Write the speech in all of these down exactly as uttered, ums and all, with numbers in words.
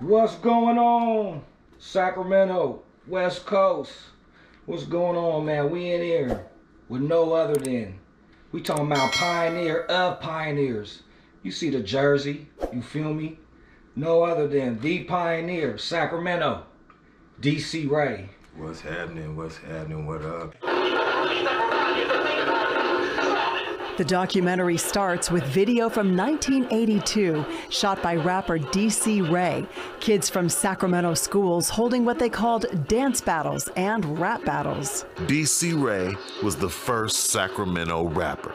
What's going on, Sacramento, West Coast? What's going on, man? We in here with no other than, we talking about pioneer of pioneers. You see the jersey, you feel me? No other than the pioneer, Sacramento, D C. Ray. What's happening, what's happening, what up? The documentary starts with video from nineteen eighty-two, shot by rapper D C. Ray. Kids from Sacramento schools holding what they called dance battles and rap battles. D C. Ray was the first Sacramento rapper,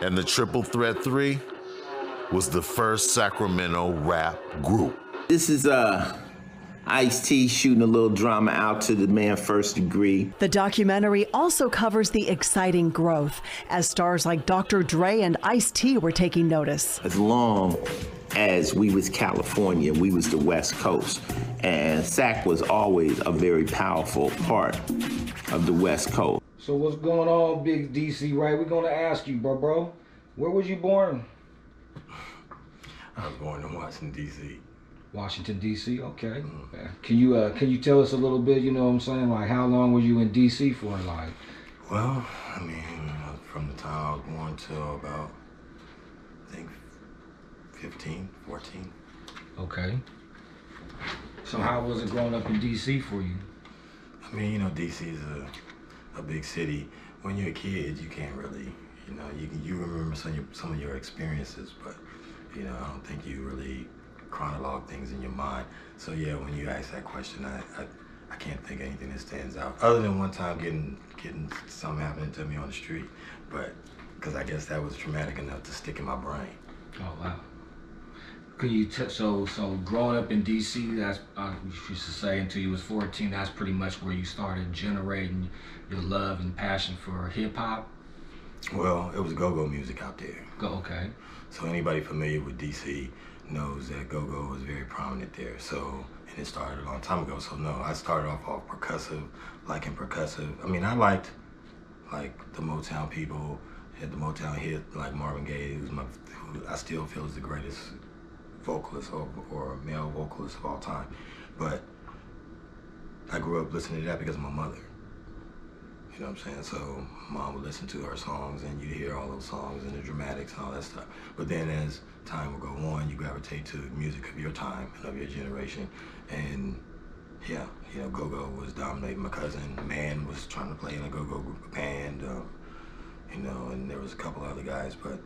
and the Triple Threat three was the first Sacramento rap group. This is uh, Ice-T shooting a little drama out to the man First Degree. The documentary also covers the exciting growth as stars like Doctor Dre and Ice-T were taking notice. As long as we was California, we was the West Coast, and Sac was always a very powerful part of the West Coast. So what's going on, Big D C, right? We're gonna ask you, bro, bro, where was you born? I was born in Washington, D C. Washington, D C, okay. Can you uh, can you tell us a little bit, you know what I'm saying? Like, how long were you in D C for, like? Well, I mean, from the time I was born till about, I think, fifteen, fourteen. Okay. So yeah. How was it growing up in D C for you? I mean, you know, D C is a, a big city. When you're a kid, you can't really, you know, you, can, you remember some of, your, some of your experiences, but, you know, I don't think you really chronologue things in your mind. So yeah, when you ask that question, I, I I can't think of anything that stands out other than one time getting getting something happening to me on the street, but because I guess that was traumatic enough to stick in my brain. Oh wow! Could you t so so growing up in D C, that's I used to say until you was fourteen. That's pretty much where you started generating your love and passion for hip hop. Well, it was go-go music out there. Go okay. So anybody familiar with D C knows that go-go was very prominent there. So, and it started a long time ago. So no, I started off all percussive, liking percussive. I mean, I liked like the Motown people, had the Motown hit like Marvin Gaye, who's my, who I still feel is the greatest vocalist or, or male vocalist of all time. But I grew up listening to that because of my mother. You know what I'm saying? So mom would listen to her songs and you'd hear all those songs and the dramatics and all that stuff. But then as time would go on, you gravitate to music of your time and of your generation. And yeah, you know, go-go was dominating. My cousin Man was trying to play in a go-go band, um, you know, and there was a couple other guys, but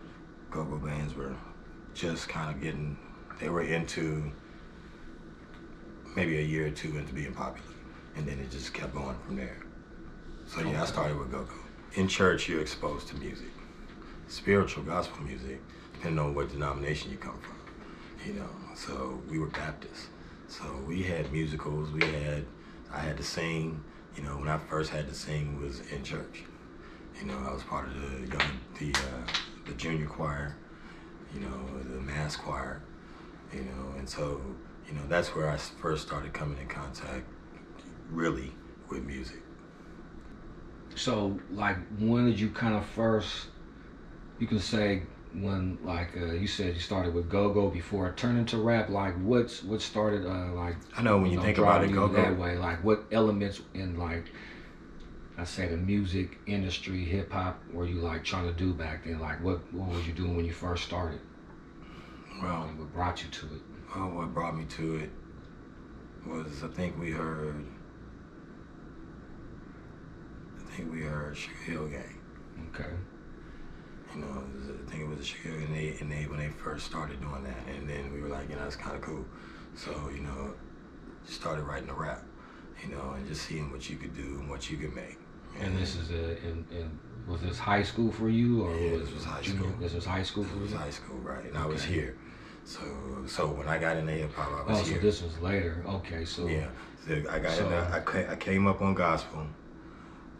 go-go bands were just kind of getting, they were into maybe a year or two into being popular. And then it just kept going from there. So yeah, I started with go-go. In church, you're exposed to music, spiritual gospel music, depending on what denomination you come from, you know. So we were Baptists. So we had musicals, we had, I had to sing, you know, when I first had to sing was in church. You know, I was part of the young, the, uh, the junior choir, you know, the mass choir, you know, and so, you know, that's where I first started coming in contact, really, with music. So, like, when did you kind of first, you can say, when, like, uh, you said you started with go-go before it turned into rap, like, what's, what started, uh, like, I know when you, you know, think about it, go-go that way, like, what elements in, like, I say the music industry, hip-hop, were you, like, trying to do back then? Like, what, what were you doing when you first started? Well, like, what brought you to it? Well, what brought me to it was, I think we heard... I think we heard Sugar Hill Gang. Okay. You know, I think it was a Sugar Hill, and they, and they when they first started doing that, and then we were like, you know, it's kind of cool. So you know, started writing a rap, you know, and just seeing what you could do and what you could make. And, and this is a, and, and was this high school for you, or yeah, was this was high junior, school? This was high school for you. This was high school, right? And okay. I was here. So, so when I got in the hip hop, I was oh, so here. This was later. Okay, so yeah, so I got, so, in, I, I came up on gospel.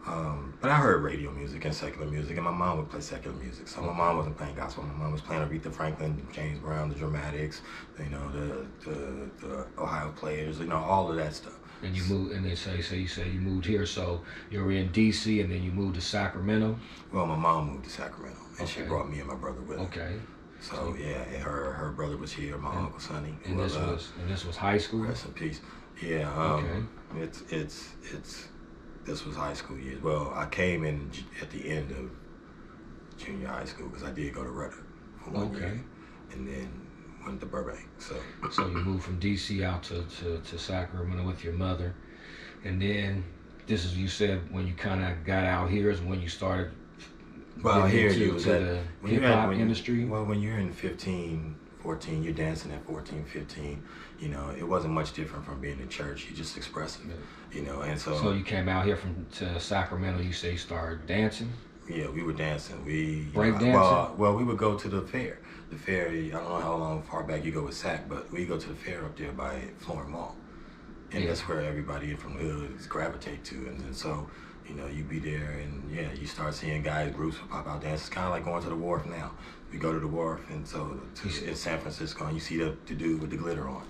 Um, but I heard radio music and secular music, and my mom would play secular music. So my mom wasn't playing gospel. My mom was playing Aretha Franklin, James Brown, the Dramatics, you know, the the, the Ohio Players, you know, all of that stuff. And you moved, and they say, so you say you moved here. So you were in D C, and then you moved to Sacramento. Well, my mom moved to Sacramento, and okay. she brought me and my brother with her. Okay. So yeah, and her her brother was here, my and, uncle Sonny. And this uh, was and this was high school. Rest in peace. Yeah. Um, okay. It's it's it's this was high school years. Well, I came in at the end of junior high school because I did go to Rutter for one okay. year, and then went to Burbank. So so you moved from D C out to, to to Sacramento with your mother, and then this is you said when you kind of got out here is when you started. Well, here you was at the hip-hop industry. Well, when you're in fifteen, fourteen, you're dancing at fourteen, fifteen, you know, it wasn't much different from being in church. You're just expressive, yeah. you know, and so... So you came out here from to Sacramento, you say you started dancing? Yeah, we were dancing. We Break you know, dancing? Well, well, we would go to the fair. The fair, I don't know how long, far back you go with Sac, but we go to the fair up there by Florham Mall. And yeah. that's where everybody from the hood gravitate to. And, and so... You know, you be there, and yeah, you start seeing guys, groups will pop out dancing. It's kind of like going to the Wharf now. We go to the Wharf, and so to, in San Francisco, and you see the, the dude with the glitter on,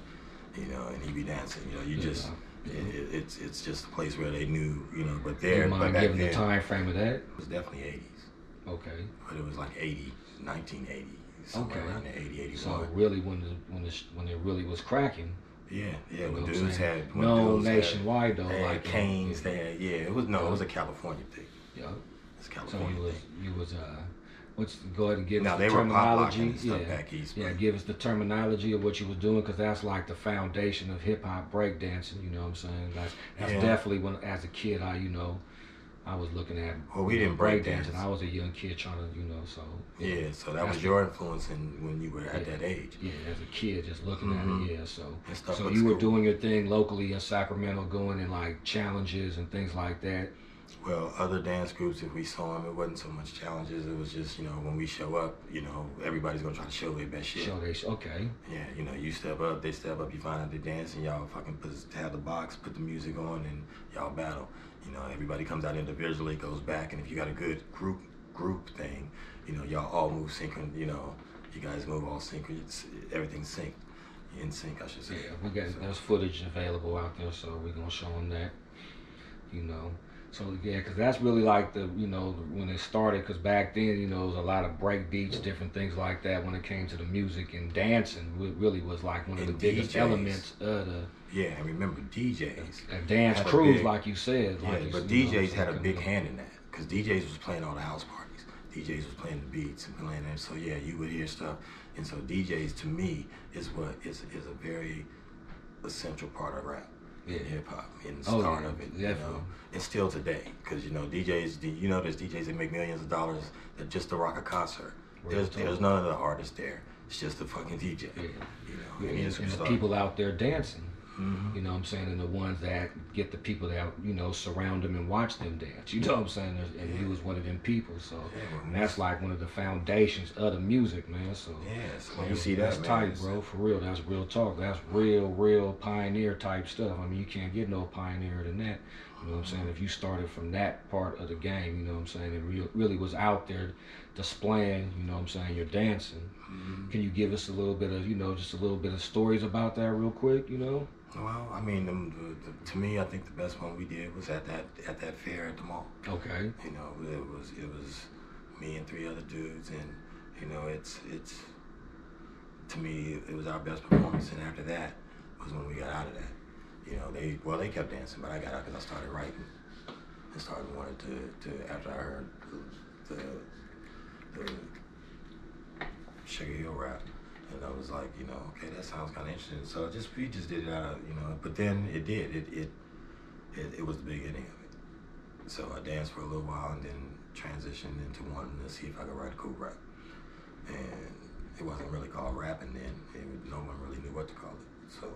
you know, and he be dancing. You know, you yeah. just yeah. It, it's it's just a place where they knew, you know. But there, but back then, the time frame of that, it was definitely eighties. Okay. But it was like eighty, nineteen eighty, somewhere okay. around the eighty, eighty-one. So really, when the, when the, when it really was cracking. Yeah, yeah. When dudes had when no dudes nationwide had, though, had like canes, yeah. they had yeah. It was no, yeah. it was a California thing. Yeah, it's California. So you was you was uh, what's go ahead and give now us the terminology? And stuff yeah, back east, yeah. Give us the terminology of what you was doing, because that's like the foundation of hip hop breakdancing. You know what I'm saying? Like, that's yeah. definitely when as a kid I you know I was looking at well we didn't know, break dancing. I was a young kid trying to you know so yeah. You know, so that was your influence in, when you were yeah, at that age. Yeah, as a kid just looking mm-hmm. at it. Yeah, so so you cool. were doing your thing locally in Sacramento, going in like challenges and things like that. Well, other dance groups, if we saw them, it wasn't so much challenges. It was just you know when we show up, you know everybody's gonna try to show their best shit. Show their okay. Yeah, you know you step up, they step up. You find out they dance, and y'all fucking put, have the box, put the music on, and y'all battle. You know, everybody comes out individually, goes back, and if you got a good group group thing, you know, y'all all move synchron. You know, you guys move all synchron. Everything's synced, in sync, I should say. Yeah, we got so. There's footage available out there, so we're gonna show them that. You know, so yeah, because that's really like the you know when it started. Because back then, you know, there was a lot of break beats, different things like that. When it came to the music and dancing, it really was like one of and the biggest D Js. Elements of the. Yeah, I remember D Js. And dance crews, big, like you said. Like yeah, you but D Js know, like had a big up. Hand in that. Because D Js was playing all the house parties. D Js was playing the beats and playing that. So, yeah, you would hear stuff. And so D Js, to me, is what is is a very essential part of rap yeah. and hip-hop and the oh, start yeah, of it. You know? And still today. Because, you know, D Js, you know there's D Js that make millions of dollars that just to rock a concert. There's, there's none of the artists there. It's just the fucking D J. Yeah. You know, yeah, and, and the people out there dancing. Mm-hmm. You know what I'm saying? And the ones that get the people that, you know, surround them and watch them dance. You know what I'm saying? And yeah. he was one of them people. So yeah, and that's like one of the foundations of the music, man. So, yeah, so when you see that, that's man, tight, bro. For real. That's real talk. That's real, real pioneer type stuff. I mean, you can't get no pioneer than that. You know what I'm saying? If you started from that part of the game, you know what I'm saying? It re- really was out there displaying, you know what I'm saying, your dancing. Mm-hmm. Can you give us a little bit of, you know, just a little bit of stories about that real quick, you know? Well, I mean, the, the, to me, I think the best one we did was at that at that fair at the mall. Okay. You know, it was it was me and three other dudes, and you know, it's it's to me it was our best performance. And after that was when we got out of that. You know, they well they kept dancing, but I got out because I started writing. I started wanted to, to after I heard the the, the Sugar Hill rap. And I was like, you know, okay, that sounds kind of interesting. So just we just did it out of, you know, but then it did. It it, it it was the beginning of it. So I danced for a little while and then transitioned into wanting to see if I could write a cool rap. And it wasn't really called rapping then. It, no one really knew what to call it. So,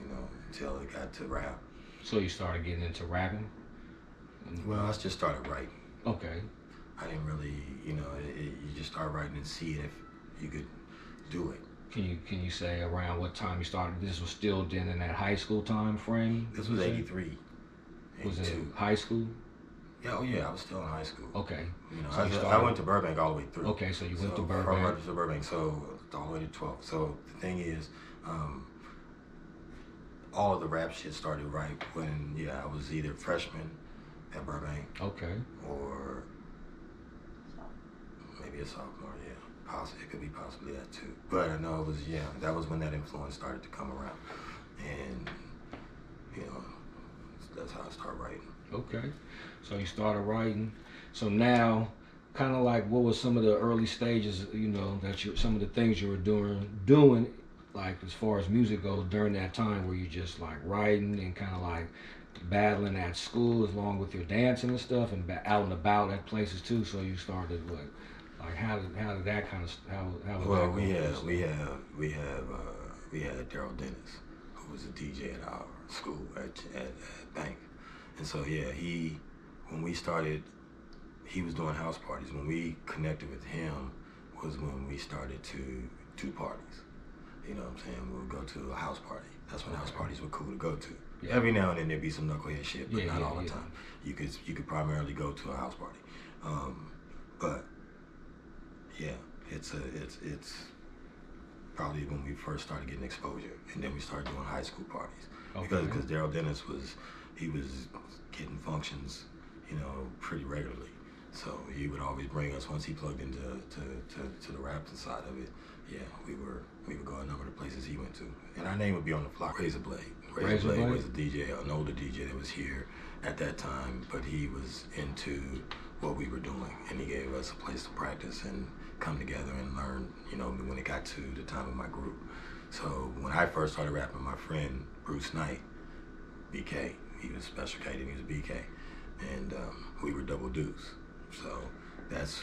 you know, until it got to rap. So you started getting into rapping? Well, I just started writing. Okay. I didn't really, you know, it, it, you just start writing and see if you could do it. Can you can you say around what time you started? This was still then in that high school time frame? This was eighty-three. Was it high school? Yeah, oh yeah, I was still in high school. Okay. You know, so I, you started, I went to Burbank all the way through. Okay, so you went so to Burbank. From Burbank to Burbank, so all the way to twelve. So the thing is, um, all of the rap shit started right when, yeah, I was either freshman at Burbank. Okay. Or maybe a sophomore, yeah. possibly, it could be possibly that too. But I know it was, yeah, that was when that influence started to come around. And, you know, that's how I started writing. Okay. So you started writing. So now, kind of like, what were some of the early stages, you know, that you, some of the things you were doing, doing, like as far as music goes during that time, were you just like writing and kind of like battling at school along with your dancing and stuff, and out and about at places too? So you started what, like how did how did that kind of how how was well, that we have we have we have uh, we had Daryl Dennis, who was a D J at our school at, at at Bank, and so yeah he when we started he was doing house parties. When we connected with him was when we started to do parties. You know what I'm saying? We would go to a house party. That's when house parties were cool to go to. Yeah. Every now and then there'd be some knucklehead shit, but yeah, not yeah, all the yeah. time. You could you could primarily go to a house party, um, but yeah, it's a it's it's probably when we first started getting exposure, and then we started doing high school parties okay. because because Daryl Dennis was he was getting functions, you know, pretty regularly. So he would always bring us, once he plugged into to, to, to the rap side of it, yeah, we were we would go a number of places he went to. And our name would be on the block. Razorblade. Razorblade was a D J, an older D J that was here at that time, but he was into what we were doing. And he gave us a place to practice and come together and learn, you know, when it got to the time of my group. So when I first started rapping, my friend Bruce Knight, B K, he was Special K, then he was B K. And um, we were double dudes. So that's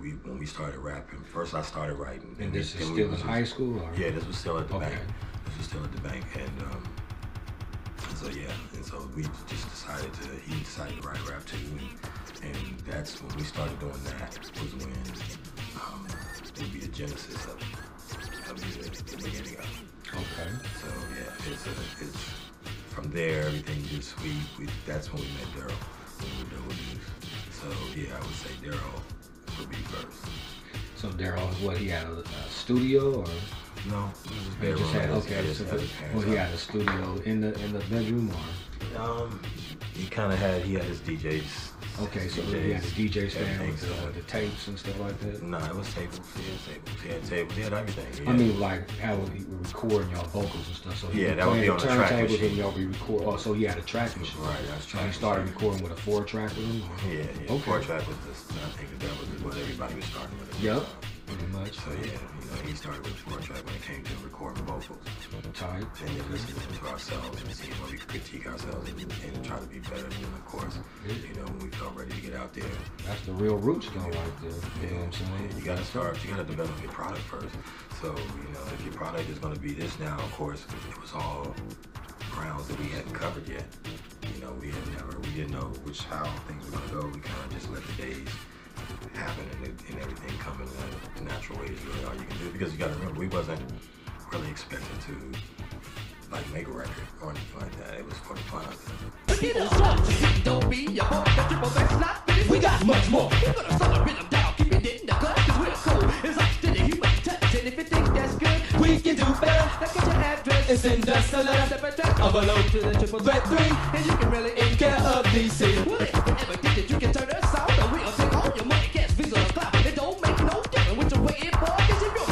we when we started rapping. First, I started writing. And, and this is still in high school? Or? Yeah, this was still at the okay. bank. This was still at the bank, and um, so yeah, and so we just decided to. He decided to write rap too, and, and that's when we started doing that. Was when um, it would be the genesis of it, of music, the beginning of it. Okay. So yeah, it's a, it's from there everything just we we that's when we met Daryl. When we were doing So yeah, I would say Daryl would be first. So Daryl is what, he had a, a studio or? No, it was just had, okay, had his, so had his well, he had a studio in the in the bedroom or? Um, he kind of had, he had his D Js. Okay, his so D Js, he had the D J stand with the, the tapes and stuff like that? No, nah, it was tables, he had tables, he had tables, he had everything. He I had, mean like how he would record y'all vocals and stuff. So yeah, that would be on the track machine. And y'all be record, oh, so he had a track machine. Right, that's true. So he started recording with a four track with him? Or? Yeah, yeah, okay. four track was the, I think that was what everybody was starting with. Yep. Pretty much. So yeah, you know, he started with four track when it came to recording vocals. Tight. And then listening to ourselves and seeing where we could critique ourselves and, and try to be better. And of course, you know, when we felt ready to get out there. That's the real roots though, right there. You yeah. know what I'm saying? You gotta start, you gotta develop your product first. So, you know, if your product is gonna be this now, of course, it was all grounds that we hadn't covered yet. You know, we had never, we didn't know which how things were gonna go. We kind of just let the days happen and, and everything coming in a natural way is really all you can do, because you gotta remember we wasn't really expected to like make a record or anything like that. It was for the fun of it. We got much more. We're gonna celebrate them down, keep it in the gut, cause we're cool. It's like steady human touch, and if you think that's good, we can do better. Look at your address, it's in the cellar. Step attack, overload to the triple threat three, and you can really take care of D C. Well, if you ever think that you can turn us out, or we'll take all your money, cash, visa, or clout, it don't make no difference what you're waiting for, cause you know,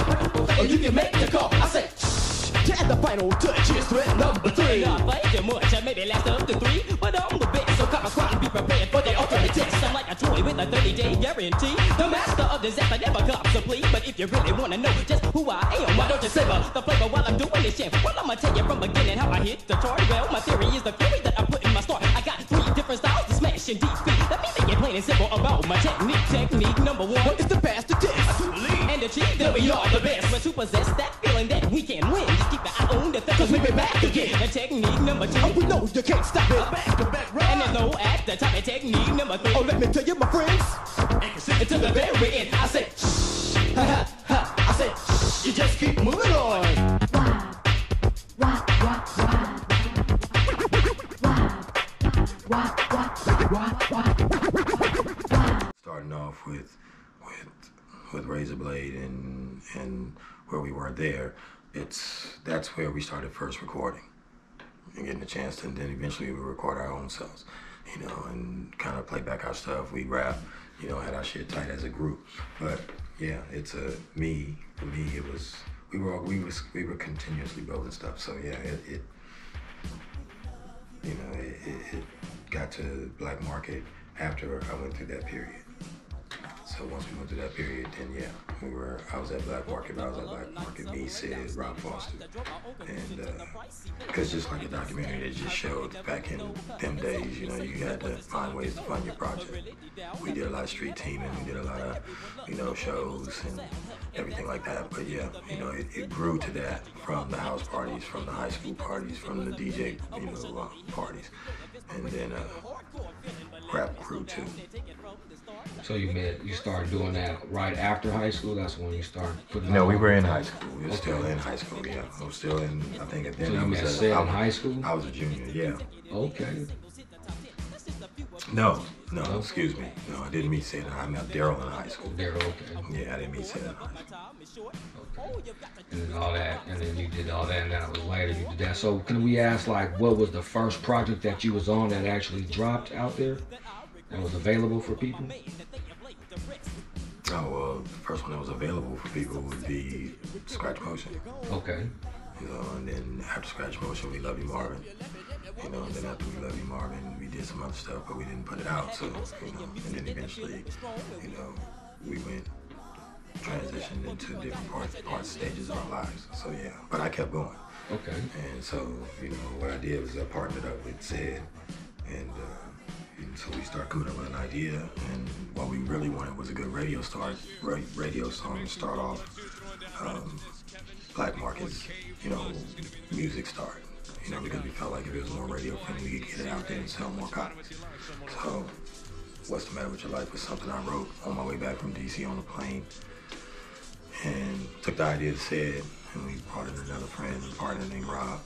or you can make the call. I say, shh, to add the final touch, here's threat number three. Not fighting much, I maybe last up to three, but I'm the best, so come and squat and be prepared for the ultimate test. I'm like a toy with a thirty-day guarantee, the master of disaster never comes to plea, but if you really want to know just who I am, why don't you savor the flavor while I'm doing this shit? Well, I'm gonna tell you from beginning how I hit the chart. Well, my theory is the fury that I put in my start. I got three different styles to smash and defeat. Let me think it plain and simple about my technique. Technique number one, what is the faster test? To lead and achieve that we are the best. But to possess that feeling that we can win, just keep an eye on the thing, cause we be back again. And technique number two, oh, we know you can't stop it. Back to back round. And there's no at the top of technique number three. Oh, let me tell you, my friends, and consider to the very end. I say, shh, ha ha ha. I say, shh, you just keep moving on. Wow, wow, wow, wow. Starting off with with with Razorblade and and where we were there, it's that's where we started first recording and getting a chance to, and then eventually we record our own selves, you know, and kind of play back our stuff. We rap, you know, had our shit tight as a group, but yeah, it's a me. For me, it was we were all, we was we were continuously building stuff. So yeah, it, it you know it, it, it got to Black Market after I went through that period. So once we went through that period, then yeah, we were. I was at Black Market. I was at Black Market. Me, Sid, Rob Foster, and because uh, just like a documentary that just showed back in them days, you know, you had to find ways to fund your project. We did a lot of street teaming. We did a lot of, you know, shows and everything like that. But yeah, you know, it, it grew to that from the house parties, from the high school parties, from the D J, you know, uh, parties, and then uh, rap grew too. So you met, you started doing that right after high school? That's when you started putting No, we were in high school. We were okay. still in high school, yeah. I was still in, I think at the end I was at, in high school? I was a junior, yeah. Okay. No, no, okay. excuse me. No, I didn't meet Sid. I met Daryl in high school. Daryl, okay. Yeah, I didn't meet Sid in high school. Okay. And then all that, and then you did all that, and that was later you did that. So can we ask, like, what was the first project that you was on that actually dropped out there? That was available for people? Oh, well, uh, the first one that was available for people would be Scratch Motion. Okay. You know, and then after Scratch Motion, We Love You, Marvin. You know, and then after We Love You, Marvin, we did some other stuff, but we didn't put it out, so, you know, and then eventually, you know, we went, transitioned into different parts, parts, stages of our lives, so yeah, but I kept going. Okay. And so, you know, what I did was I partnered up with Sid, and, uh, And so we started coming up with an idea, and what we really wanted was a good radio star, radio song to start off um, Black Market's, you know, music start. You know, because we felt like if it was more radio friendly, we could get it out there and sell more copies. So, What's the Matter with Your Life was something I wrote on my way back from D C on the plane, and took the idea to Sid, and we brought in another friend, a partner named Rob,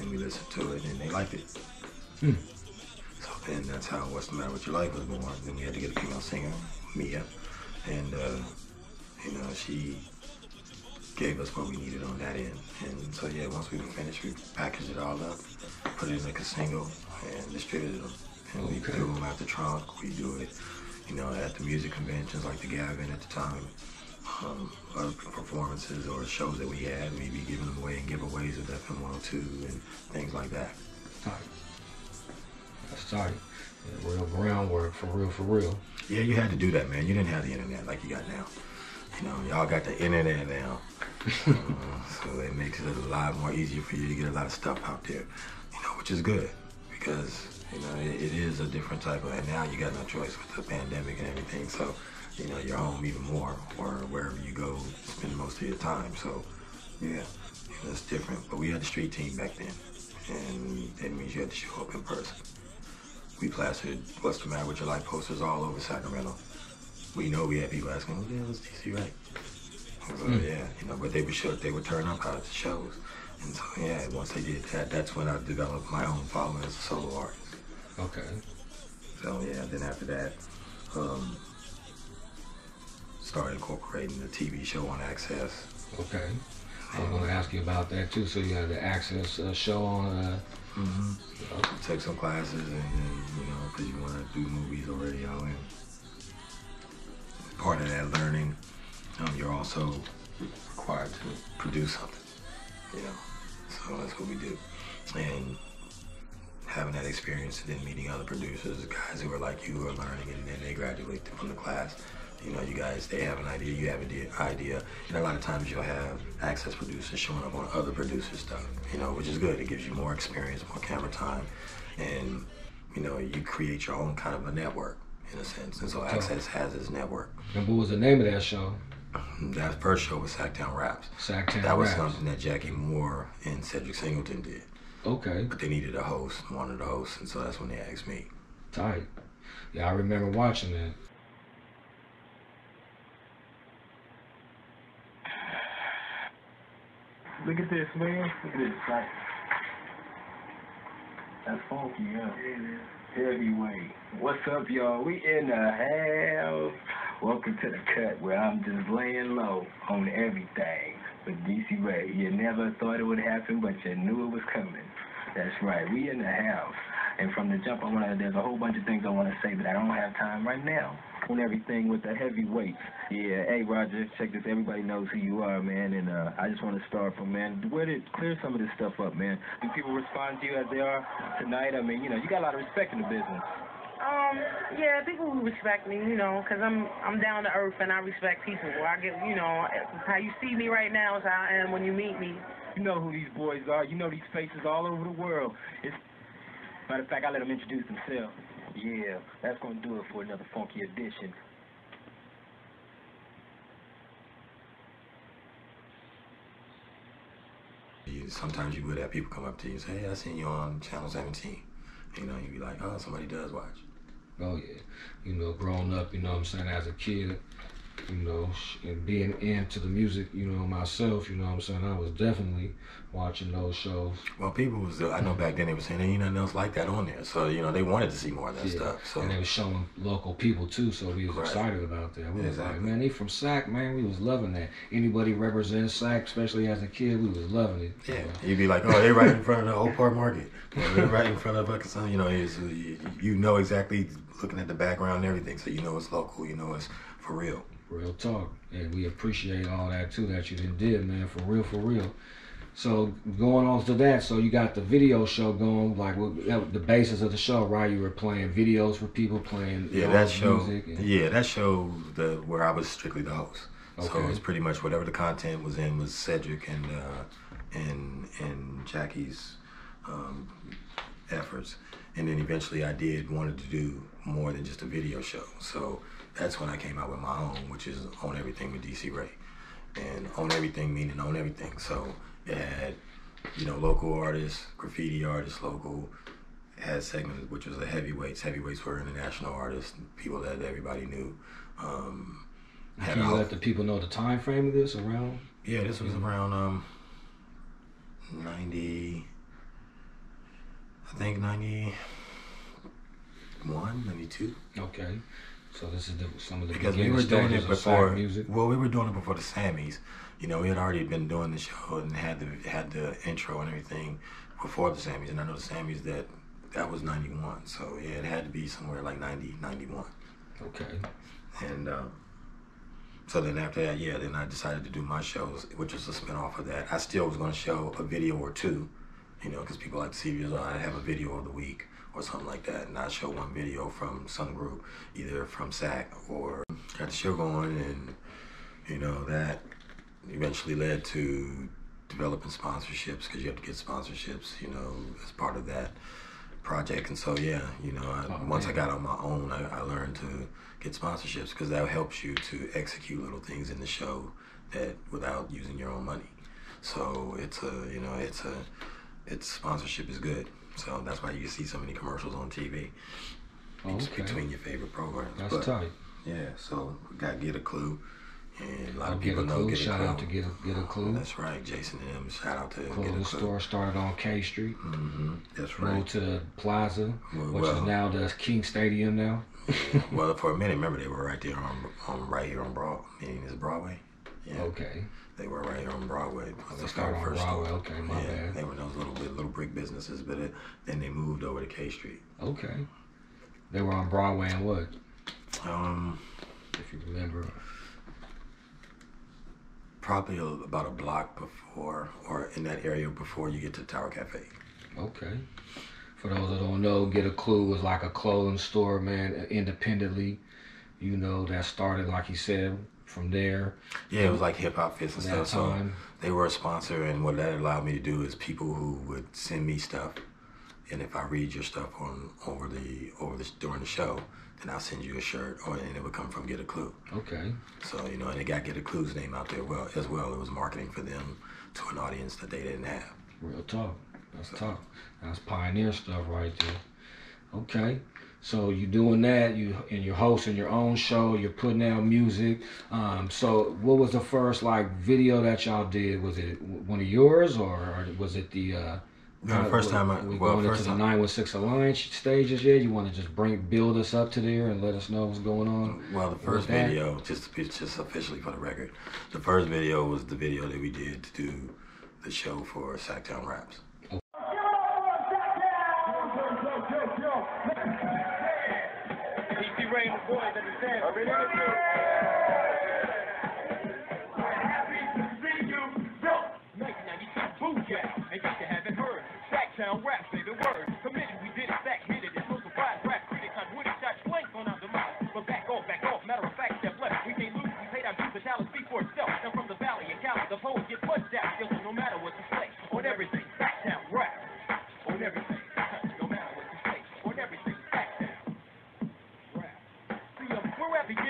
and we listened to it, and they liked it. Hmm. And that's how What's the Matter with Your Life was born. Then we had to get a female singer, Mia. And, uh, you know, she gave us what we needed on that end. And so, yeah, once we were finished, we packaged it all up, put it in like a single, and distributed them. And we do them out the trunk. We do it, you know, at the music conventions like the Gavin at the time. Um, other performances or shows that we had, maybe giving them away and giveaways of F M one oh two and things like that. Started yeah, real groundwork for real, for real. Yeah, you had to do that, man. You didn't have the internet like you got now. You know, y'all got the internet now, uh, so it makes it a lot more easier for you to get a lot of stuff out there. You know, which is good because you know it, it is a different type of. And now you got no choice with the pandemic and everything. So you know you're home even more, or wherever you go, spend most of your time. So yeah, you know, it's different. But we had the street team back then, and that means you had to show up in person. We plastered What's the Matter with Your Life posters all over Sacramento. We know we had people asking, who the hell is D C Ray? So, mm. yeah, you know, but they were sure they would turn up out at the shows. And so, yeah, once they did that, that's when I developed my own following as a solo artist. Okay. So, yeah, then after that, um, started incorporating the T V show on Access. Okay. I'm going to ask you about that, too. So you had the Access uh, show on... Uh... Mm-hmm. Okay. Take some classes and, and you know, because you want to do movies or radio, and part of that learning, um, you're also required to produce something, you know. So that's what we do. And having that experience and then meeting other producers, guys who are like you who are learning, and then they graduate from the class. You know, you guys, they have an idea, you have an idea. And a lot of times you'll have Access producers showing up on other producers' stuff, you know, which is good. It gives you more experience, more camera time. And, you know, you create your own kind of a network, in a sense. And so Access has its network. And what was the name of that show? That first show was Sactown Raps. Sactown Raps. That was something that Jackie Moore and Cedric Singleton did. Okay. But they needed a host, wanted a host, and so that's when they asked me. Tight. Yeah, I remember watching that. Look at this, man. Look at this site. That's funky, yeah. Heavyweight. What's up, y'all? We in the house. Welcome to the cut where I'm just laying low on everything with D C Ray. You never thought it would happen, but you knew it was coming. That's right. We in the house. And from the jump, I wanna, there's a whole bunch of things I want to say, but I don't have time right now. and everything with the heavyweights. Yeah, hey Roger, check this. Everybody knows who you are, man, and uh, I just want to start from, man, where did clear some of this stuff up, man? Do people respond to you as they are tonight? I mean, you know, you got a lot of respect in the business. Um, yeah, people who respect me, you know, because I'm, I'm down to earth and I respect people. I get, you know, how you see me right now is how I am when you meet me. You know who these boys are. You know these faces all over the world. It's, matter of fact, I let them introduce themselves. Yeah, that's going to do it for another funky edition. Sometimes you will have people come up to you and say, hey, I seen you on Channel seventeen. You know, you be like, oh, somebody does watch. Oh, yeah. You know, growing up, you know what I'm saying, as a kid, you know, and being into the music, you know, myself, you know what I'm saying, I was definitely watching those shows. Well, people was, I know back then they were saying there ain't nothing else like that on there. So, you know, they wanted to see more of that yeah. stuff. So. And they were showing local people, too, so we was right. excited about that. We yeah, was exactly. like, man, they from Sac, man, we was loving that. Anybody represent Sac, especially as a kid, we was loving it. Yeah, you know? You'd be like, oh, they're right in front of the Old Park Market. They're right in front of us, you know, you know exactly looking at the background and everything, so you know it's local, you know it's for real. Real talk, and we appreciate all that too that you done did, man. For real, for real. So going on to that, so you got the video show going, like with the basis of the show, right? You were playing videos for people, playing yeah, that show, music and, yeah, that show the where I was strictly the host. Okay. So it's pretty much whatever the content was in was Cedric and uh, and and Jackie's um, efforts, and then eventually I did wanted to do more than just a video show, so. That's when I came out with my own, which is On Everything with D C Ray. And On Everything meaning On Everything. So it had, you know, local artists, graffiti artists, local, it had segments, which was the heavyweights. Heavyweights were international artists, people that everybody knew. Um, Can you let the people know the time frame of this around? Yeah, this was around um, ninety, I think ninety-one, ninety-two. Okay. So this is the, some of the because we were doing it before. Music. Well, we were doing it before the Sammies. You know, we had already been doing the show and had the had the intro and everything before the Sammies. And I know the Sammies that that was ninety-one. So yeah, it had to be somewhere like ninety, ninety-one. Okay. And um, so then after that, yeah, then I decided to do my shows, which was a spinoff of that. I still was going to show a video or two, you know, because people like to see videos. I have a video of the week. Or something like that, and I show one video from some group, either from Sac or got the show going, and you know that eventually led to developing sponsorships because you have to get sponsorships, you know, as part of that project. And so yeah, you know, I, oh, once man. I got on my own, I, I learned to get sponsorships because that helps you to execute little things in the show that without using your own money. So it's a, you know, it's a, it's sponsorship is good. So that's why you see so many commercials on T V oh, okay. between your favorite programs. That's but, tight. Yeah, so we got Get A Clue, and a lot oh, of people know Get A Clue. Shout out to Get A, Get a Clue. Oh, that's right, Jason and him. Shout out to Get A Clue. The store started on K Street. Mm-hmm. That's right. Moved to the Plaza, well, which well, is now the King Stadium now. Well, for a minute, remember they were right there on, on right here on Broad. Meaning it's Broadway. Yeah. Okay. They were right here on Broadway. Oh, they started on Broadway, okay, my yeah, bad. They were those little little brick businesses, but it, then they moved over to K Street. Okay. They were on Broadway and what? Um, if you remember. Probably a, about a block before, or in that area before you get to Tower Cafe. Okay. For those that don't know, Get A Clue was like a clothing store, man, independently. You know, that started, like he said, from there. Yeah, it was like hip hop fits and stuff. So they were a sponsor, and what that allowed me to do is people who would send me stuff, and if I read your stuff on over the over the during the show, then I'll send you a shirt, or and it would come from Get A Clue. Okay. So you know, and it got Get A Clue's name out there well as well. It was marketing for them to an audience that they didn't have. Real talk. That's so. Talk. That's pioneer stuff right there. Okay. So you doing that, you and you're hosting your own show, you're putting out music. Um, so what was the first like video that y'all did? Was it one of yours, or, or was it the? Uh, no, the first time I we well, going into the nine one six Alliance stages. Yeah, you want to just bring build us up to there and let us know what's going on. Well, the first video, just just officially for the record, the first video was the video that we did to do the show for Sactown Raps. D C. Ray and the boys at the Sammies. I mean, I'm happy to see you. So, nineteen ninety-two boom jam, in case you haven't heard. Sactown Raps, say the word. Committed, we did it, back hit it. It's no surprise, rap critics, not winning shots, blank on out the mouth. But back off, back off, matter of fact, step left. We can't lose, we paid our dues, the talent speak for itself. And from the valley and Cali, the poets get punched out. Yo, so no matter what you say, on everything, Sactown Raps, on everything.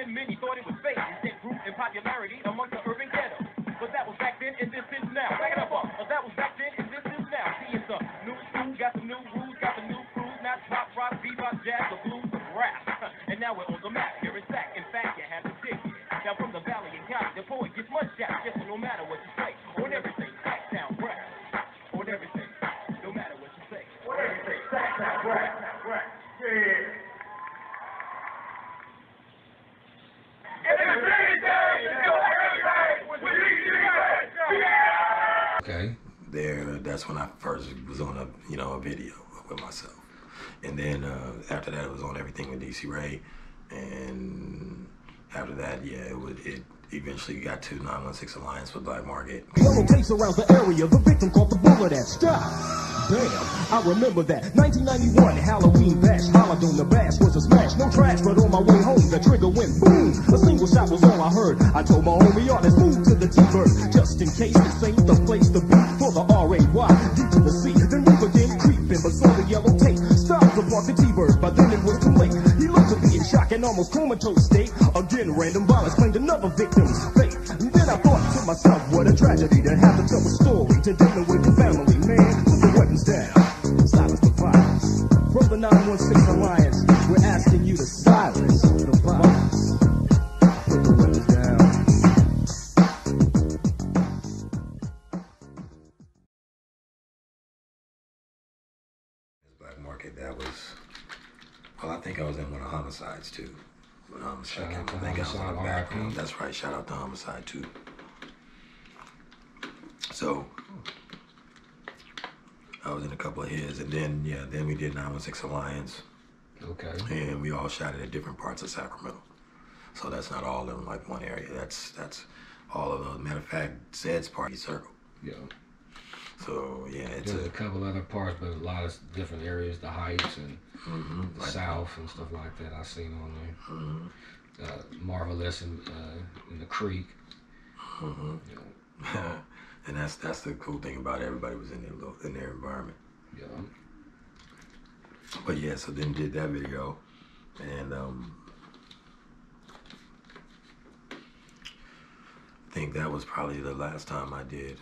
Many thought it was fake. It grew in popularity among the urban ghetto. But that was back then, and this is now. Back it up, up. But that was back then, and this is now. See, it's a new school, got some new rules, got some new crews. Now pop, rock, bebop, jazz, the blues, the rap. And now we're on the map here in Sac. In fact, you have to dig it. Now from the valley and county, the poet gets much out. Yes, no matter what you say, on everything, Sactown Raps. On everything, no matter what you say, on everything, Sactown Raps. Yeah. Okay. There, that's when I first was on a, you know, a video with myself, and then uh, after that, it was on everything with D C. Ray, and after that, yeah, it was it. Eventually got to nine one six Alliance with Black Market. Yellow tapes around the area, the victim caught the bullet at stop. Damn, I remember that. nineteen ninety-one, Halloween bash, hollowed on the bash was a smash. No trash, but on my way home, the trigger went boom. A single shot was all I heard. I told my homie, y'all, let's move to the T-bird. Just in case this ain't the place to be for the R A Y, D to the C. Then we began creeping, but saw the yellow tape. Stopped to block the T-bird, by then it was too late. He looked to be in shock and almost comatose state. Again, random violence claimed another victim. Faith. And then I thought to myself, what a tragedy to have to tell a story to dealing with the family, man. Put the weapons down, silence the violence. From the nine one six Alliance, we're asking you to silence the violence. Put the weapons down. Black Market, that was, well, I think I was in one of homicides too. Um, shout out to Homicide, background. That's right, shout out to Homicide too. So I was in a couple of his, and then yeah, then we did nine one six Alliance. Okay. And we all shot it at different parts of Sacramento. So that's not all in like one area. That's that's all of those. Matter of fact, Zed's party circle. Yeah. So yeah, it's there's a, a couple other parts, but a lot of different areas, the Heights and mm-hmm, the like South that. And stuff like that. I've seen on there, mm-hmm. uh, Marvelous in, uh, in the Creek. Mm-hmm. You know. And that's that's the cool thing about it. Everybody was in their little, in their environment. Yeah. But yeah, so then did that video, and um, I think that was probably the last time I did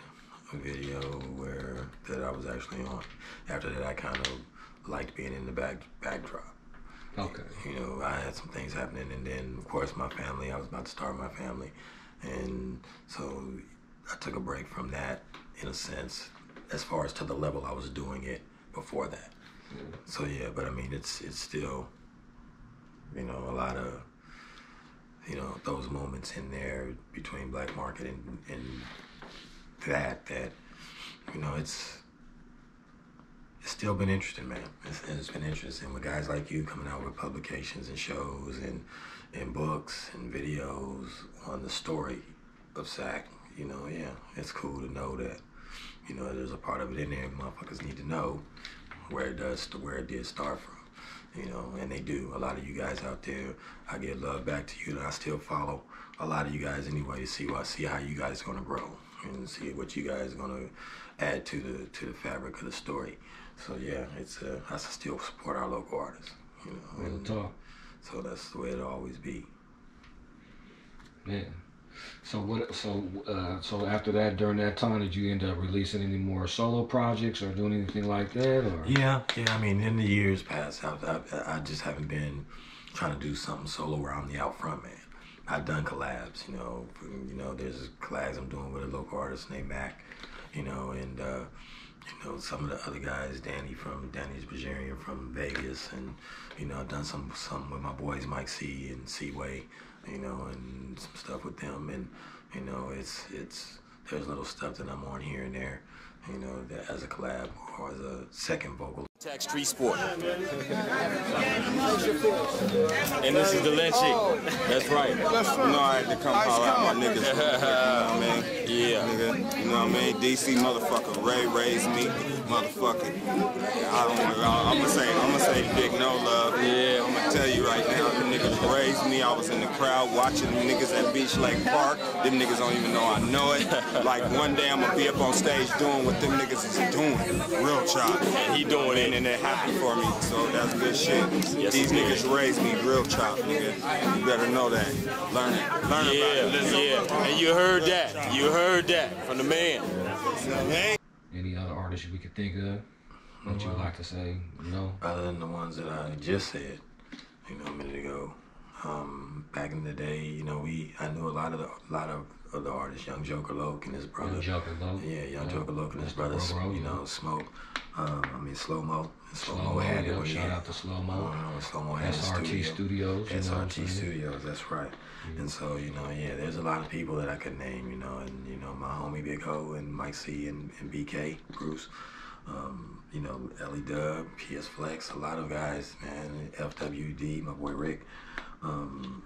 video where that I was actually on. After that, I kind of liked being in the back backdrop. Okay. You know, I had some things happening, and then of course my family. I was about to start my family, and so I took a break from that in a sense, as far as to the level I was doing it before that. Yeah. So yeah, but I mean, it's it's still, you know, a lot of, you know, those moments in there between Black Market and and. That that you know it's it's still been interesting, man. It's, it's been interesting with guys like you coming out with publications and shows and and books and videos on the story of Sac. You know, yeah, it's cool to know that you know there's a part of it in there. Motherfuckers need to know where it does where it did start from. You know, and they do. A lot of you guys out there, I give love back to you, and I still follow a lot of you guys anyway to see what see how you guys are gonna grow. And see what you guys are gonna add to the to the fabric of the story. So yeah, it's uh, I still support our local artists, you know. And talk. So that's the way it'll always be. Man, so what? So uh, so after that, during that time, did you end up releasing any more solo projects or doing anything like that? Or yeah, yeah. I mean, in the years past, I I, I just haven't been trying to do something solo where I'm the out front man. I've done collabs, you know, you know, there's collabs I'm doing with a local artist named Mac, you know, and, uh, you know, some of the other guys, Danny from, Danny's Bajarian from Vegas, and, you know, I've done some, some with my boys, Mike C and C-Way, you know, and some stuff with them, and, you know, it's, it's, there's little stuff that I'm on here and there, you know, that as a collab or as a second vocal. Street sport. And this is the lead chick. That's right. You know I had to come holler out my niggas. You know what I mean? Yeah. Nigga. You know what I mean? D C motherfucker. Ray raised me. Motherfucker. I don't want to. I'm going to say, I'm going to say big no love. Yeah. I'm going to tell you right now, them niggas raised me. I was in the crowd watching them niggas at Beach Lake Park. Them niggas don't even know I know it. Like one day I'm going to be up on stage doing what them niggas is doing. Real chop. And he doing it. And they're happy for me, so that's good shit. Yes, these niggas did. Raised me real chop, nigga. You better know that. Learn it. Learn yeah, about it. Yeah, yeah. And you heard that. You heard that from the man. Any other artists we could think of that you would like to say, you know? Other than the ones that I just said, you know, a minute ago. Um, back in the day, you know, we I knew a lot of the, a lot of. Of the artists, Young Joker Loke and his brother. Young Joker Loke. Yeah, Young yeah. Joker Loke and his brother, you know, Smoke. Um, I mean, Slow Mo. Slow Mo had it. Shout out to Slow Mo. Um, Slow Mo had S R T Studios. S R T Studios, that's right. Mm-hmm. And so, you know, yeah, there's a lot of people that I could name, you know, and, you know, my homie Big Ho and Mike C and, and B K, Bruce, um, you know, Ellie Dub, P S Flex, a lot of guys, man, F W D, my boy Rick. Um,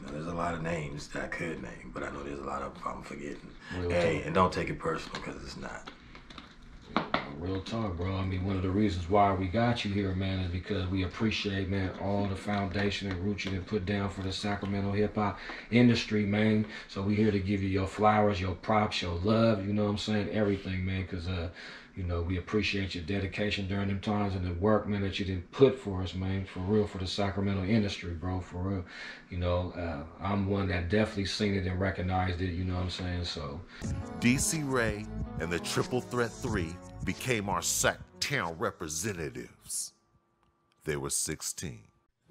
You know, there's a lot of names that I could name, but I know there's a lot of I'm forgetting. Real hey, talk. And don't take it personal because it's not. Real talk, bro. I mean, one of the reasons why we got you here, man, is because we appreciate, man, all the foundation and roots you have put down for the Sacramento hip-hop industry, man. So we here to give you your flowers, your props, your love, you know what I'm saying, everything, man, because, uh, you know, we appreciate your dedication during them times and the work, man, that you didn't put for us, man, for real, for the Sacramento industry, bro, for real. You know, uh, I'm one that definitely seen it and recognized it, you know what I'm saying, so. D C Ray and the Triple Threat three became our Sactown representatives. They were sixteen.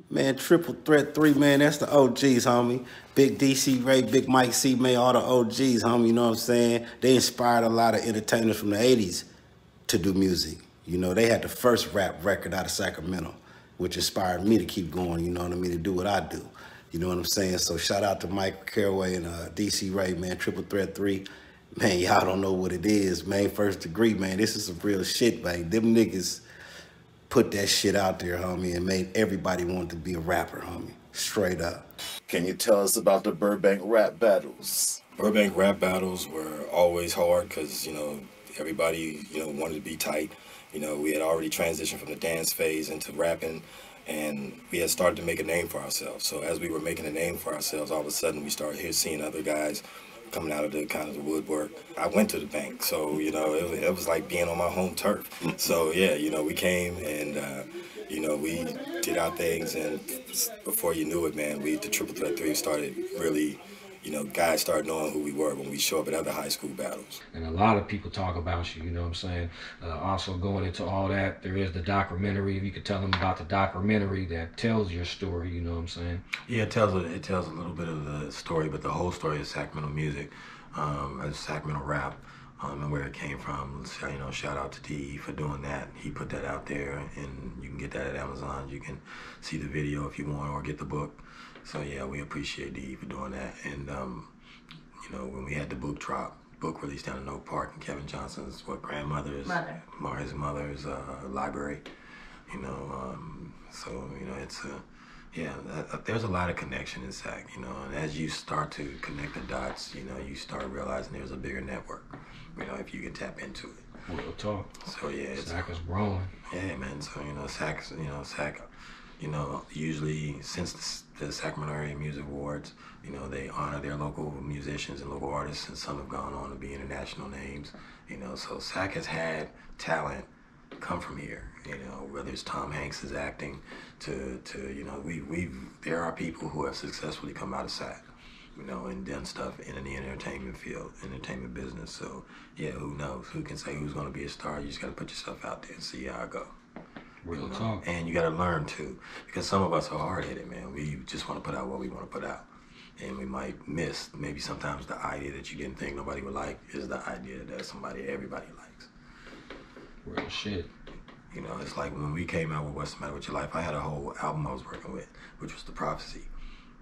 Man, Triple Threat three, man, that's the O Gs, homie. Big D C Ray, Big Mike C, man, all the O Gs, homie, you know what I'm saying? They inspired a lot of entertainers from the eighties. To do music. You know, they had the first rap record out of Sacramento, which inspired me to keep going, you know what I mean, to do what I do. You know what I'm saying? So shout out to Mike Caraway and uh, D C Ray, man, Triple Threat three. Man, y'all don't know what it is, man, First Degree, man. This is some real shit, man. Them niggas put that shit out there, homie, and made everybody want to be a rapper, homie, straight up. Can you tell us about the Burbank rap battles? Burbank rap battles were always hard because, you know, everybody, you know, wanted to be tight. You know, we had already transitioned from the dance phase into rapping, and we had started to make a name for ourselves. So as we were making a name for ourselves, all of a sudden we started here seeing other guys coming out of the kind of the woodwork. I went to the bank, so, you know, it, it was like being on my home turf. So, yeah, you know, we came and, uh, you know, we did our things, and before you knew it, man, we, the Triple Threat three started really, you know, guys start knowing who we were when we show up at other high school battles. And a lot of people talk about you, you know what I'm saying? Uh, also going into all that, there is the documentary. If you could tell them about the documentary that tells your story, you know what I'm saying? Yeah, it tells, it tells a little bit of the story, but the whole story is Sacramento music, um, and Sacramento rap, um, and where it came from. You know, shout out to D for doing that. He put that out there, and you can get that at Amazon. You can see the video if you want, or get the book. So yeah, we appreciate D for doing that. And um, you know, when we had the book drop, book release down in Oak Park, and Kevin Johnson's what grandmother's, Mother. Mara's mother's uh, library. You know, um, so you know it's a yeah. That, there's a lot of connection in Sac. You know, and as you start to connect the dots, you know, you start realizing there's a bigger network. You know, if you can tap into it. Real talk. So yeah, Sac is growing. Yeah, man. So you know, Sac. You know, Sac. You know, usually since the, the Sacramento Area Music Awards, you know, they honor their local musicians and local artists, and some have gone on to be international names, you know, so Sac has had talent come from here, you know, whether it's Tom Hanks's acting to, to you know, we, we've, there are people who have successfully come out of Sac, you know, and done stuff in the entertainment field, entertainment business, so yeah, who knows, who can say who's going to be a star, you just got to put yourself out there and see how it goes. Real talk. And you got to learn too, because some of us are hard-headed, man. We just want to put out what we want to put out, and we might miss maybe sometimes the idea that you didn't think nobody would like is the idea that somebody everybody likes. Real shit. You know, it's like when we came out with What's the Matter with Your Life, I had a whole album I was working with, which was The Prophecy,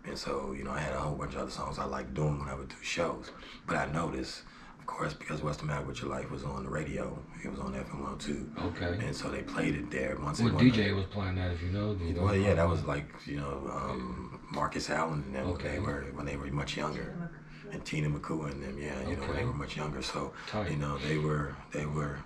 and so you know I had a whole bunch of other songs I liked doing when I would do shows, but I noticed. course, because What's the Matter with Your Life was on the radio. It was on F M one oh two. Okay. And so they played it there once. Well, D J was playing that, if you know. You well, know, yeah, that was like, you know, um, Marcus Allen and them okay. when, they were, when they were much younger. And Tina McCool and them, yeah, you okay. know, when they were much younger. So, Tight. you know, they were, they were,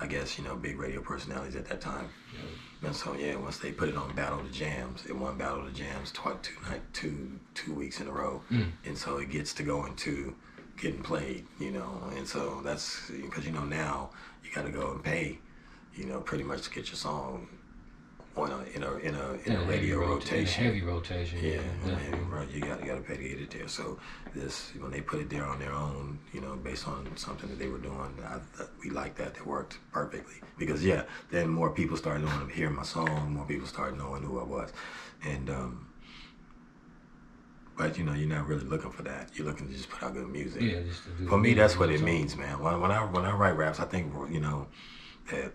I guess, you know, big radio personalities at that time. Yeah. And so, yeah, once they put it on Battle of the Jams, it won Battle of the Jams twice, two, night, two, two weeks in a row. Mm. And so it gets to go into getting played, you know, and so that's, because, you know, now you got to go and pay, you know, pretty much to get your song on a, in a in a, in a radio rotation. Heavy rotation. Yeah, yeah. Heavy, right. You got you got to pay to get it there. So this, when they put it there on their own, you know, based on something that they were doing, I, we liked that. That worked perfectly because yeah, then more people started knowing, hearing my song. More people started knowing who I was, and um, but you know, you're not really looking for that. You're looking to just put out good music. Yeah, just to do for me, that's what it song. means, man. When when I when I write raps, I think you know that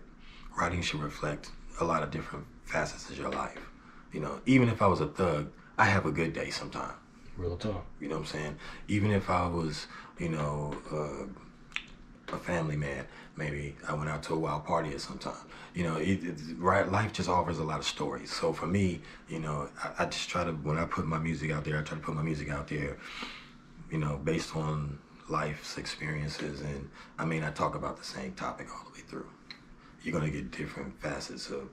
writing should reflect a lot of different facets of your life. You know, even if I was a thug, I have a good day sometime. Real talk. You know what I'm saying? Even if I was, you know, uh, a family man, maybe I went out to a wild party at some time. You know, it, it, right? Life just offers a lot of stories. So for me, you know, I, I just try to, when I put my music out there, I try to put my music out there, you know, based on life's experiences. And I mean, I talk about the same topic all the way through. You're gonna get different facets of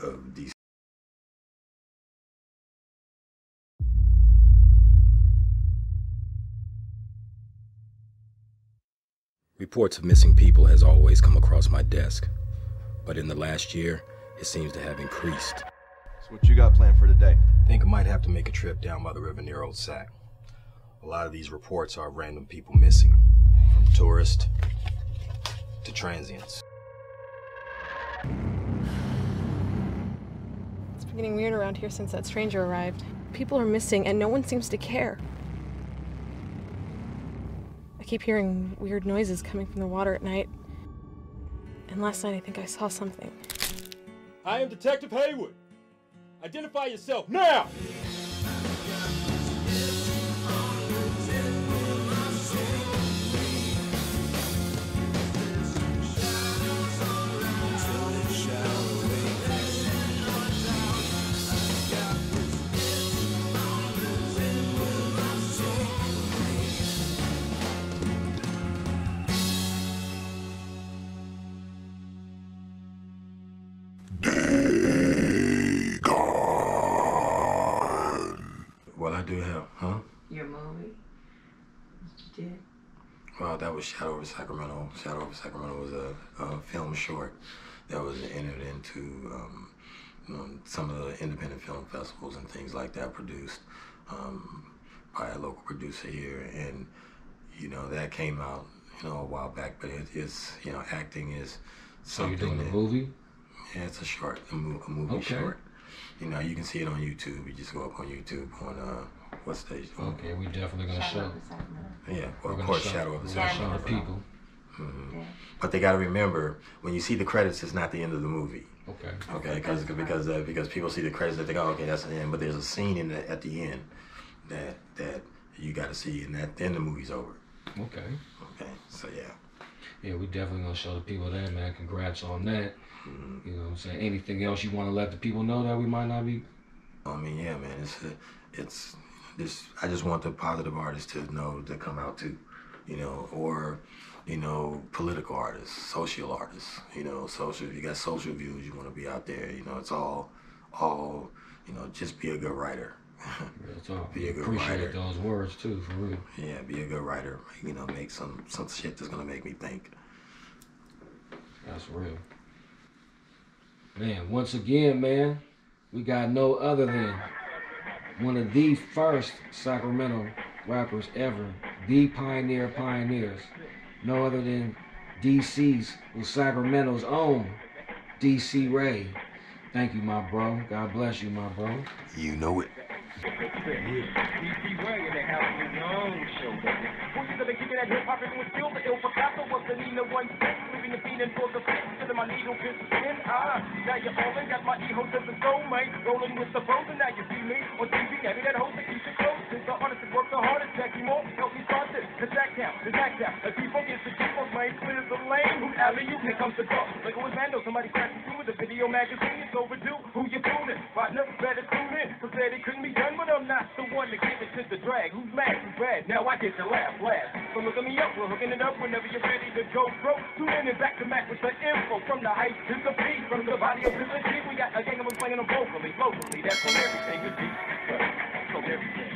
of these. Reports of missing people has always come across my desk, but in the last year, it seems to have increased. So what you got planned for today? I think I might have to make a trip down by the river near Old Sac. A lot of these reports are random people missing, from tourists to transients. It's been getting weird around here since that stranger arrived. People are missing and no one seems to care. I keep hearing weird noises coming from the water at night. And last night I think I saw something. I am Detective Haywood. Identify yourself now! That was Shadow Over Sacramento. Shadow Over Sacramento was a, a film short that was entered into um, you know, some of the independent film festivals and things like that, produced um, by a local producer here. And, you know, that came out, you know, a while back, but it, it's, you know, acting is something. So you're doing that, a movie? Yeah, it's a short, a, mo a movie okay. short. You know, you can see it on YouTube. You just go up on YouTube on uh, what stage? Okay, we definitely gonna show. Yeah, well, of course, Shadow of the Sacramento people. Mm-hmm. Yeah. But they gotta remember, when you see the credits, it's not the end of the movie. Okay. Okay, because because uh, because people see the credits, they think, oh, okay, that's the end. But there's a scene in the, at the end that that you gotta see, and that then the movie's over. Okay. Okay. So yeah. Yeah, we definitely gonna show the people that, man. Congrats on that. Mm-hmm. You know what I'm saying? Anything else you want to let the people know that we might not be? I mean, yeah, man. It's it's this. I just want the positive artists to know to come out too, you know, or you know, political artists, social artists, you know, social. If you got social views, you want to be out there. You know, it's all, all, you know, just be a good writer. Real talk. Be a good Appreciate writer. Those words too, for real. Yeah, be a good writer. You know, make some some shit that's gonna make me think. That's real. Man, once again, man, we got no other than one of the first Sacramento rappers ever, the pioneer of pioneers, no other than D C's, well, Sacramento's own D C Ray. Thank you, my bro. God bless you, my bro. You know it. Jackie Moore, help me start this. The Sactown, the Sactown, as people get to Now me, you can come to go. Like with Mando, somebody crashed you with a video magazine. It's overdue. Who you fooling? Partner, better tune in. Cause that it couldn't be done, but I'm not the one to give it to the drag. Who's mad? Who's bad? Now I get to laugh, laugh. So look at me up, we're hooking it up whenever you're ready to go broke. Tune in and back to Mac with the info. From the heights to the peak, from the body up to the cheek. We got a gang of them playing them vocally, vocally. That's on everything you see. That's on everything.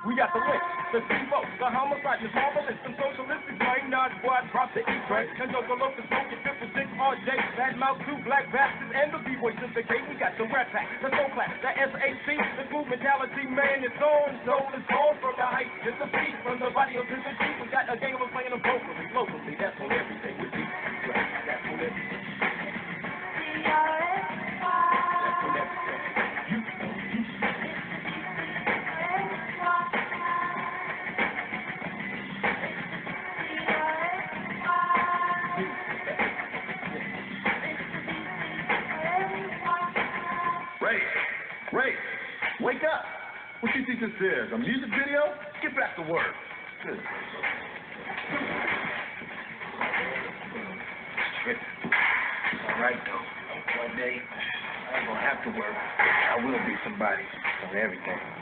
We got the lick, the C-Mo, the homicide, the marvelous, some socialistic brain, not what drop the E-Tray, and Joker Loke, the smoke, your triple six, R J, bad mouth, two black bastards, and the B-Boy syndicate. We got the Rat Pack, the Soul Clap, the S A C, the cool mentality, man, it's on, so it's on, from the heights to the peak, from the body of the G. We got a gang of us playing them vocally, locally, that's on everything we do, that's on everything. Ray, wake up. What you think this is? A music video? Get back to work. Good. All right, though. One day, I ain't gonna have to work. I will be somebody on everything.